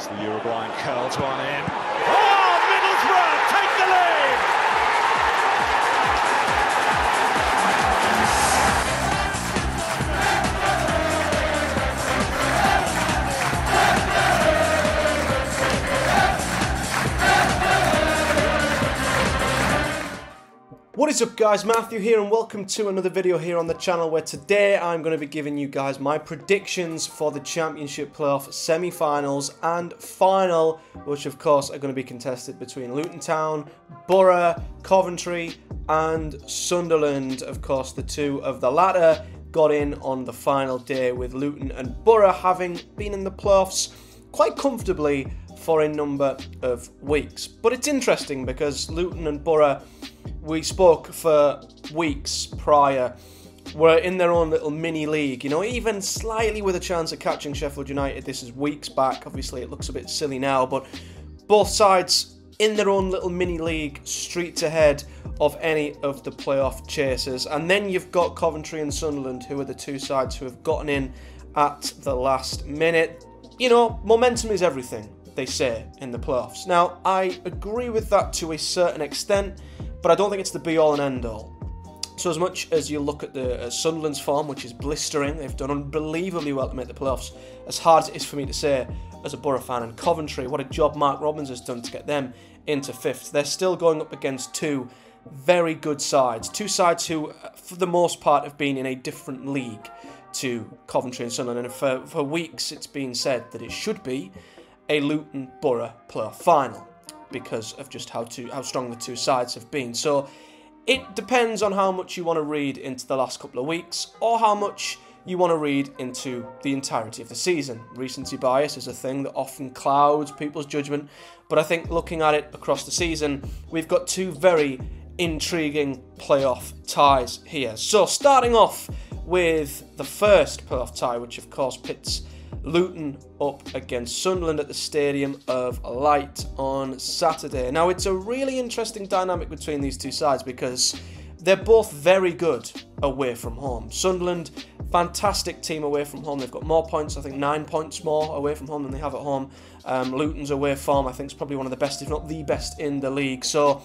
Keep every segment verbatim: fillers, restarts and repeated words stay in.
As the Uruguayan curls one in. Oh, Middlesbrough take the lead! What is up, guys? Matthew here, and welcome to another video here on the channel, where today I'm going to be giving you guys my predictions for the Championship playoff semi-finals and final, which of course are going to be contested between Luton Town, Borough, Coventry and Sunderland. Of course, the two of the latter got in on the final day, with Luton and Borough having been in the playoffs quite comfortably for a number of weeks. But it's interesting because Luton and Borough, we spoke for weeks prior, were in their own little mini league, you know, even slightly with a chance of catching Sheffield United. This is weeks back. Obviously, it looks a bit silly now, but both sides in their own little mini league, streets ahead of any of the playoff chasers. And then you've got Coventry and Sunderland, who are the two sides who have gotten in at the last minute. You know, momentum is everything, they say, in the playoffs. Now, I agree with that to a certain extent, but I don't think it's the be-all and end-all. So as much as you look at the uh, Sunderland's form, which is blistering, they've done unbelievably well to make the playoffs, as hard as it is for me to say as a Borough fan, and Coventry, what a job Mark Robins has done to get them into fifth. They're still going up against two very good sides, two sides who, for the most part, have been in a different league to Coventry and Sunderland, and for, for weeks it's been said that it should be a Luton-Borough playoff final, because of just how to, how strong the two sides have been. So it depends on how much you want to read into the last couple of weeks, or how much you want to read into the entirety of the season. Recency bias is a thing that often clouds people's judgment, but I think looking at it across the season, we've got two very intriguing playoff ties here. So starting off with the first playoff tie, which of course pits Luton up against Sunderland at the Stadium of Light on Saturday. Now, it's a really interesting dynamic between these two sides, because they're both very good away from home. Sunderland, fantastic team away from home. They've got more points, I think nine points more away from home than they have at home. Um, Luton's away form, I think, is probably one of the best, if not the best, in the league. So,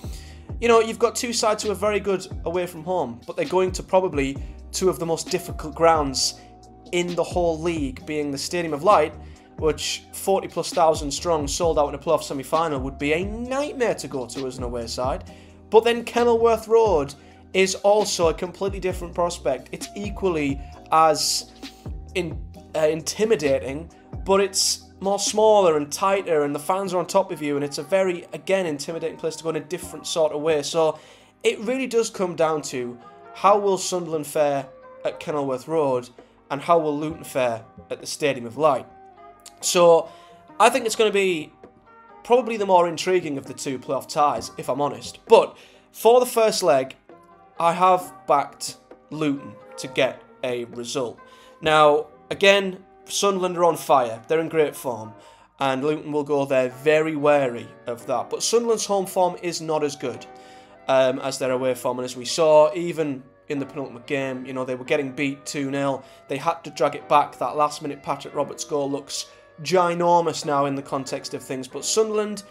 you know, you've got two sides who are very good away from home, but they're going to probably two of the most difficult grounds in the whole league, being the Stadium of Light, which forty plus thousand strong, sold out in a playoff semi-final, would be a nightmare to go to as an away side. But then Kenilworth Road is also a completely different prospect. It's equally as in, uh, intimidating, but it's more smaller and tighter, and the fans are on top of you, and it's a very, again, intimidating place to go in a different sort of way. So it really does come down to how will Sunderland fare at Kenilworth Road, and how will Luton fare at the Stadium of Light? So I think it's going to be probably the more intriguing of the two playoff ties, if I'm honest. But for the first leg, I have backed Luton to get a result. Now, again, Sunderland are on fire. They're in great form, and Luton will go there very wary of that. But Sunderland's home form is not as good um, as their away form, and as we saw, even in the penultimate game, you know, they were getting beat two nil. They had to drag it back. That last-minute Patrick Roberts goal looks ginormous now in the context of things. But Sunderland,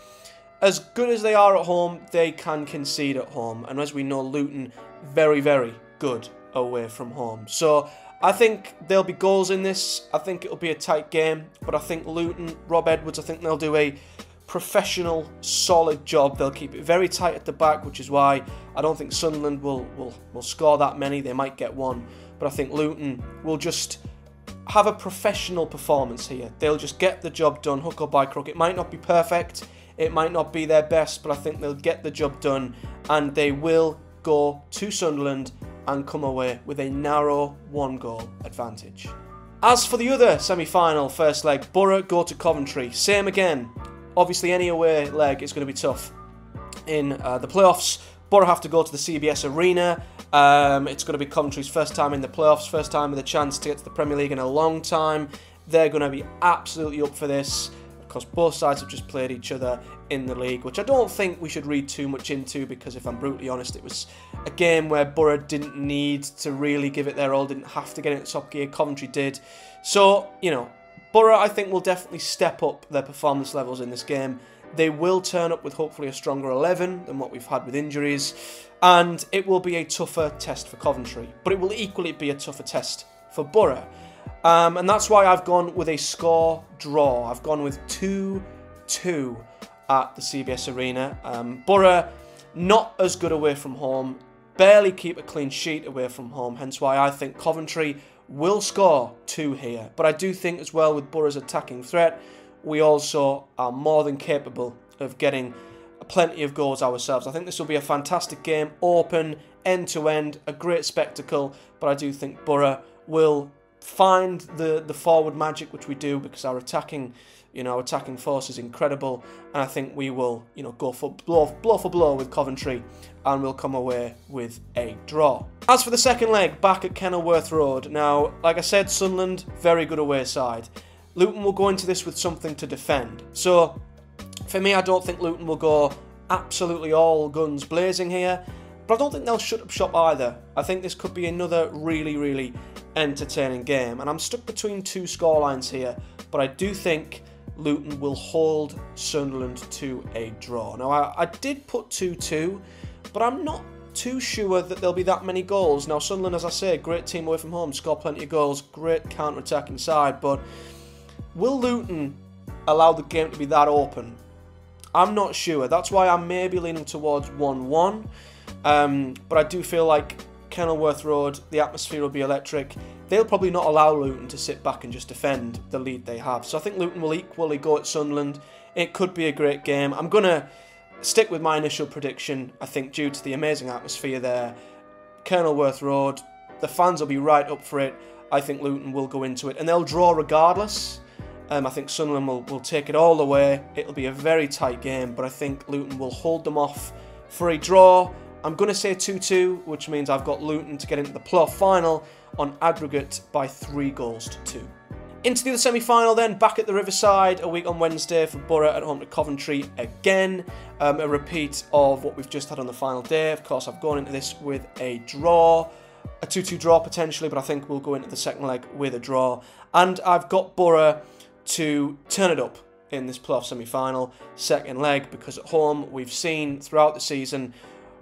as good as they are at home, they can concede at home. And as we know, Luton, very, very good away from home. So I think there'll be goals in this. I think it'll be a tight game. But I think Luton, Rob Edwards, I think they'll do a professional, solid job. They'll keep it very tight at the back, which is why I don't think Sunderland will, will, will score that many. They might get one, but I think Luton will just have a professional performance here. They'll just get the job done, hook or by crook. It might not be perfect, it might not be their best, but I think they'll get the job done, and they will go to Sunderland and come away with a narrow one-goal advantage. As for the other semi-final first leg, Borough go to Coventry. Same again. Obviously, any away leg is going to be tough in uh, the playoffs. Borough have to go to the C B S Arena. Um, it's going to be Coventry's first time in the playoffs, first time with a chance to get to the Premier League in a long time. They're going to be absolutely up for this, because both sides have just played each other in the league, which I don't think we should read too much into, because if I'm brutally honest, it was a game where Borough didn't need to really give it their all, didn't have to get it at top gear. Coventry did. So, you know, Borough, I think, will definitely step up their performance levels in this game. They will turn up with hopefully a stronger eleven than what we've had with injuries, and it will be a tougher test for Coventry, but it will equally be a tougher test for Borough. Um, and that's why I've gone with a score draw. I've gone with two two at the C B S Arena. Um, Borough, not as good away from home, barely keep a clean sheet away from home, hence why I think Coventry will score two here. But I do think as well with Borough's attacking threat, we also are more than capable of getting plenty of goals ourselves. I think this will be a fantastic game, open, end-to-end, a great spectacle, but I do think Borough will find the, the forward magic, which we do, because our attacking, you know, our attacking force is incredible, and I think we will, you know, go for blow, blow for blow with Coventry, and we'll come away with a draw. As for the second leg, back at Kenilworth Road, now, like I said, Sunderland, very good away side. Luton will go into this with something to defend. So, for me, I don't think Luton will go absolutely all guns blazing here, but I don't think they'll shut up shop either. I think this could be another really, really entertaining game, and I'm stuck between two scorelines here, but I do think Luton will hold Sunderland to a draw. Now, I, I did put two two, but I'm not too sure that there'll be that many goals. Now, Sunderland, as I say, great team away from home, score plenty of goals, great counter-attacking side, but will Luton allow the game to be that open? I'm not sure. That's why I may be leaning towards one one. Um, but I do feel like Kenilworth Road, the atmosphere will be electric. They'll probably not allow Luton to sit back and just defend the lead they have. So I think Luton will equally go at Sunderland. It could be a great game. I'm going to stick with my initial prediction. I think due to the amazing atmosphere there, Kenilworth Road, the fans will be right up for it. I think Luton will go into it and they'll draw regardless. Um, I think Sunderland will, will take it all the way. It'll be a very tight game, but I think Luton will hold them off for a draw. I'm going to say two two, which means I've got Luton to get into the playoff final on aggregate by three goals to two. Into the other semi-final then, back at the Riverside, a week on Wednesday for Borough at home to Coventry again. Um, a repeat of what we've just had on the final day. Of course, I've gone into this with a draw. A two two draw potentially, but I think we'll go into the second leg with a draw. And I've got Borough to turn it up in this playoff semi-final, second leg, because at home we've seen throughout the season,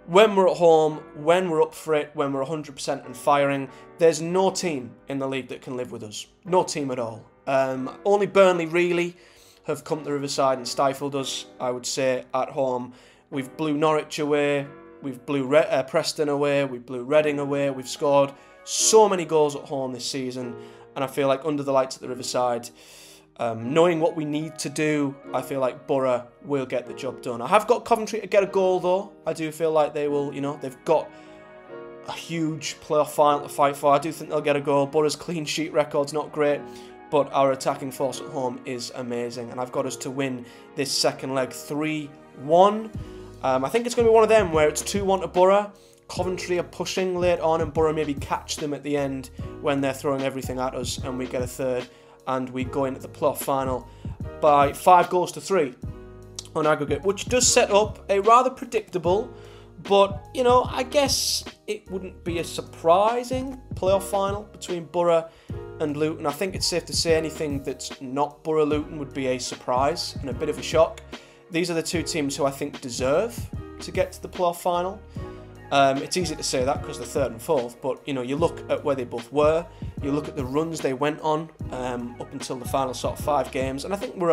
when we're at home, when we're up for it, when we're one hundred percent and firing, there's no team in the league that can live with us. No team at all. Um, only Burnley really have come to Riverside and stifled us, I would say, at home. We've blew Norwich away, we've blew Re uh, Preston away, we blew Reading away, we've scored so many goals at home this season, and I feel like under the lights at the Riverside, Um, knowing what we need to do, I feel like Borough will get the job done. I have got Coventry to get a goal, though. I do feel like they will, you know, they've got a huge playoff final to fight for. I do think they'll get a goal. Borough's clean sheet record's not great, but our attacking force at home is amazing. And I've got us to win this second leg three one. Um, I think it's going to be one of them where it's two one to Borough. Coventry are pushing late on, and Borough maybe catch them at the end when they're throwing everything at us and we get a third. And we go into the playoff final by five goals to three on aggregate, which does set up a rather predictable, but, you know, I guess it wouldn't be a surprising playoff final between Borough and Luton. I think it's safe to say anything that's not Borough-Luton would be a surprise and a bit of a shock. These are the two teams who I think deserve to get to the playoff final. Um, it's easy to say that because they're third and fourth, but, you know, you look at where they both were, you look at the runs they went on um, up until the final sort of five games, and I think we're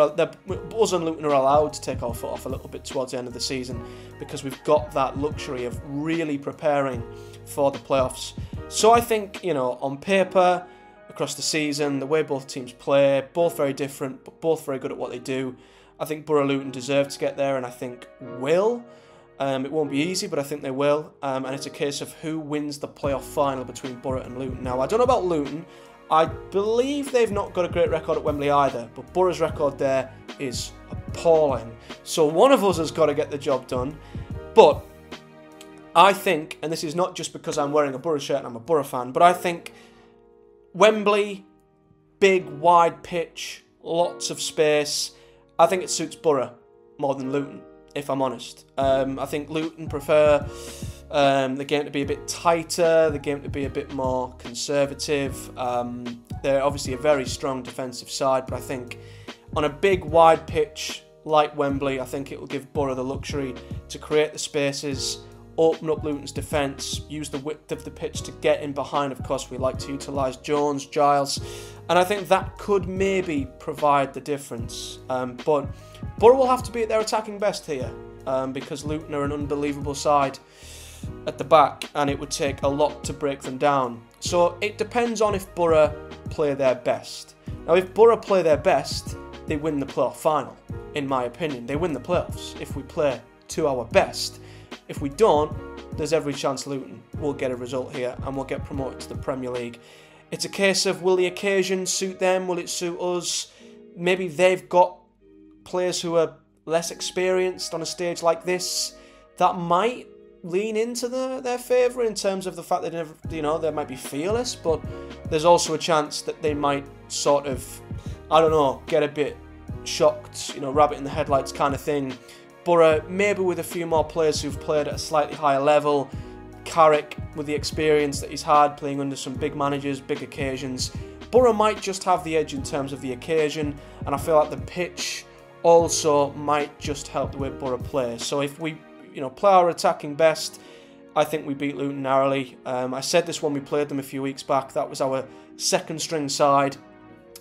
us and Luton are allowed to take our foot off a little bit towards the end of the season because we've got that luxury of really preparing for the playoffs. So I think, you know, on paper, across the season, the way both teams play, both very different, but both very good at what they do. I think Borough Luton deserve to get there, and I think will. Um, it won't be easy, but I think they will. Um, and it's a case of who wins the playoff final between Borough and Luton. Now, I don't know about Luton. I believe they've not got a great record at Wembley either. But Borough's record there is appalling. So one of us has got to get the job done. But I think, and this is not just because I'm wearing a Borough shirt and I'm a Borough fan, but I think Wembley, big, wide pitch, lots of space. I think it suits Borough more than Luton, if I'm honest. Um, I think Luton prefer um, the game to be a bit tighter, the game to be a bit more conservative. Um, they're obviously a very strong defensive side, but I think on a big wide pitch like Wembley, I think it will give Borough the luxury to create the spaces, open up Luton's defence, use the width of the pitch to get in behind. Of course, we like to utilise Jones, Giles, and I think that could maybe provide the difference. Um, but Borough will have to be at their attacking best here, um, because Luton are an unbelievable side at the back, and it would take a lot to break them down. So it depends on if Borough play their best. Now, if Borough play their best, they win the playoff final, in my opinion. They win the playoffs if we play to our best. If we don't, there's every chance Luton will get a result here and we'll get promoted to the Premier League. It's a case of, will the occasion suit them? Will it suit us? Maybe they've got players who are less experienced on a stage like this. That might lean into the, their favour in terms of the fact that, never, you know, they might be fearless, but there's also a chance that they might sort of, I don't know, get a bit shocked, you know, rabbit in the headlights kind of thing. Borough, maybe with a few more players who've played at a slightly higher level. Carrick, with the experience that he's had, playing under some big managers, big occasions. Borough might just have the edge in terms of the occasion, and I feel like the pitch also might just help the way Borough plays. So if we, you know, play our attacking best, I think we beat Luton narrowly. Um, I said this when we played them a few weeks back. That was our second string side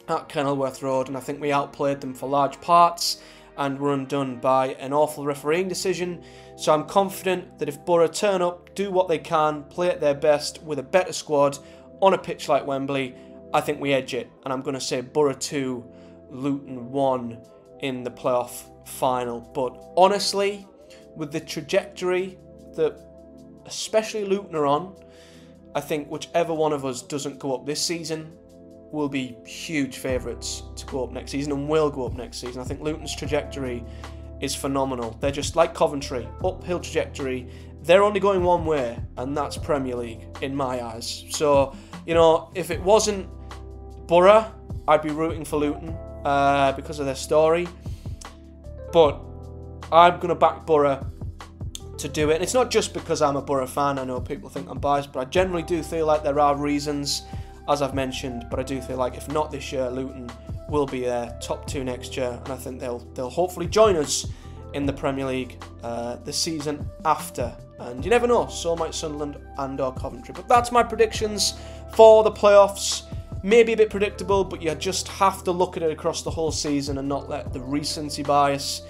at Kenilworth Road, and I think we outplayed them for large parts and were undone by an awful refereeing decision. So I'm confident that if Borough turn up, do what they can, play at their best with a better squad on a pitch like Wembley, I think we edge it. And I'm going to say Borough two, Luton one in the playoff final. But honestly, with the trajectory that especially Luton are on, I think whichever one of us doesn't go up this season will be huge favourites to go up next season and will go up next season. I think Luton's trajectory is phenomenal. They're just like Coventry, uphill trajectory. They're only going one way, and that's Premier League in my eyes. So, you know, if it wasn't Borough, I'd be rooting for Luton uh, because of their story. But I'm going to back Borough to do it. And it's not just because I'm a Borough fan. I know people think I'm biased, but I generally do feel like there are reasons, as I've mentioned, but I do feel like if not this year, Luton will be there, top two next year, and I think they'll they'll hopefully join us in the Premier League uh, the season after. And you never know, so might Sunderland and or Coventry. But that's my predictions for the playoffs. Maybe a bit predictable, but you just have to look at it across the whole season and not let the recency bias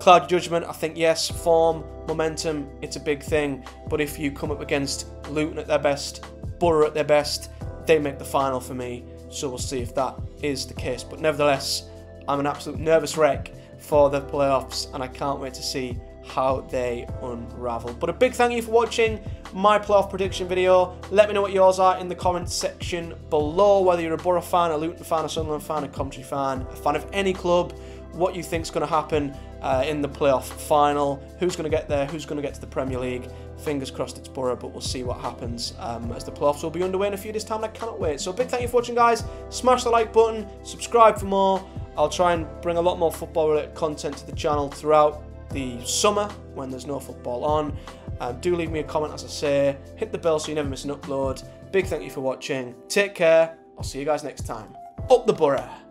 cloud judgment. I think, yes, form, momentum, it's a big thing. But if you come up against Luton at their best, Borough at their best, they make the final for me, so we'll see if that is the case. But nevertheless, I'm an absolute nervous wreck for the playoffs, and I can't wait to see how they unravel. But a big thank you for watching my playoff prediction video. Let me know what yours are in the comments section below, whether you're a Borough fan, a Luton fan, a Sunderland fan, a Coventry fan, a fan of any club, what you think's going to happen uh, in the playoff final, who's going to get there, who's going to get to the Premier League. Fingers crossed it's Borough, but we'll see what happens um, as the playoffs will be underway in a few days' time. I cannot wait. So big thank you for watching, guys. Smash the like button, subscribe for more. I'll try and bring a lot more football-related content to the channel throughout the summer when there's no football on. Um, do leave me a comment, as I say. Hit the bell so you never miss an upload. Big thank you for watching. Take care. I'll see you guys next time. Up the Borough.